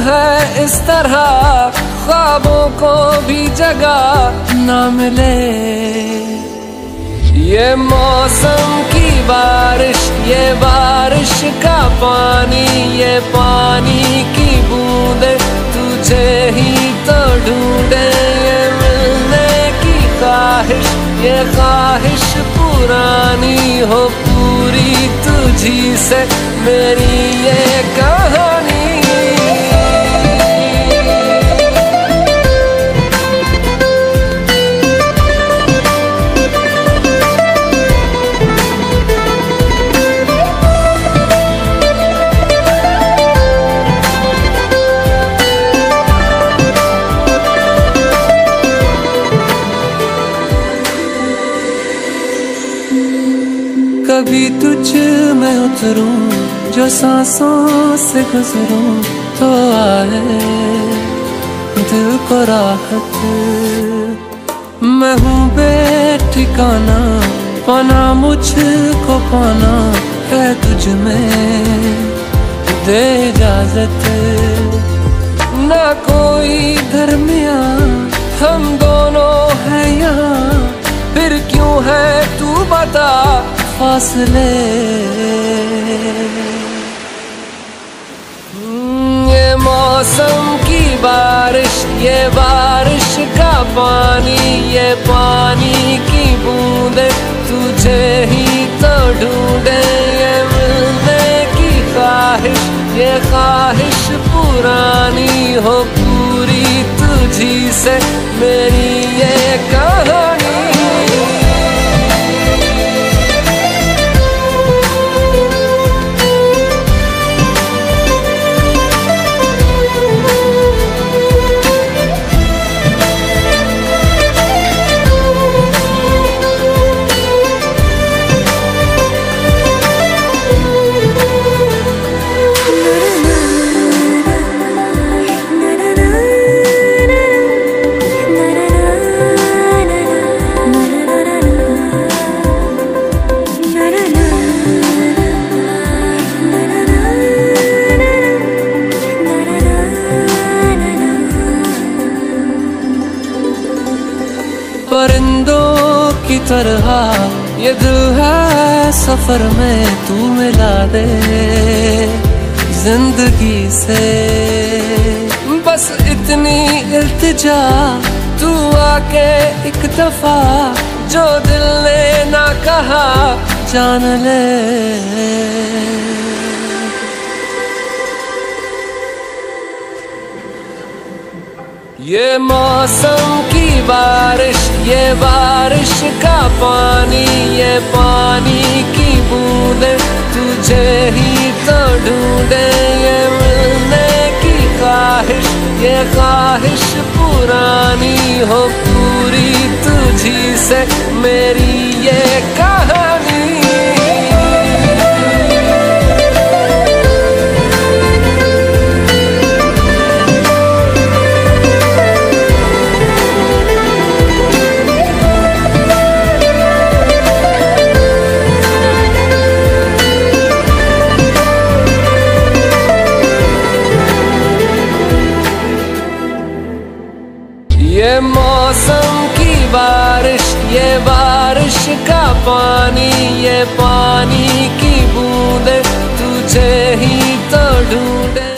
है इस तरह ख्वाबों को भी जगह ना मिले। ये मौसम की बारिश, ये बारिश का पानी, ये पानी की बूंदे तुझे ही तो ढूंढे। ये मिलने की ख्वाहिश, ये ख्वाहिश पुरानी हो पूरी तुझी से मेरी ये कहानी। कभी तुझ मैं उतरूं, जो सांसों से गुजरूं तो आए दिल को राहत। मैं हूँ बेठिकाना, पाना मुझको पाना है तुझ में, दे इजाजत। ना कोई धर्मिया हम दोनों हैं यहाँ, फिर क्यों है तू बता फासले। ये मौसम की बारिश, ये बारिश का पानी, ये पानी की बूंदे तुझे ही तो ढूंढे। ये मिलने की ख्वाहिश, ये ख्वाहिश पुरानी हो पूरी तुझी से मेरी ये कहानी। परिंदों की तरह ये दिल है सफर में, तू मिला दे जिंदगी से। बस इतनी इल्तिजा तू आके एक दफा, जो दिल ने ना कहा जान ले। ये मौसम की बारिश, ये बारिश का पानी, ये पानी की बूंदे तुझे ही तो ढूंढे। ये मिलने की ख्वाहिश, ये ख्वाहिश पुरानी हो पूरी तुझी से मेरी ये कहानी। ये मौसम की बारिश, ये बारिश का पानी, ये पानी की बूंदे तुझे ही तो ढूंढे।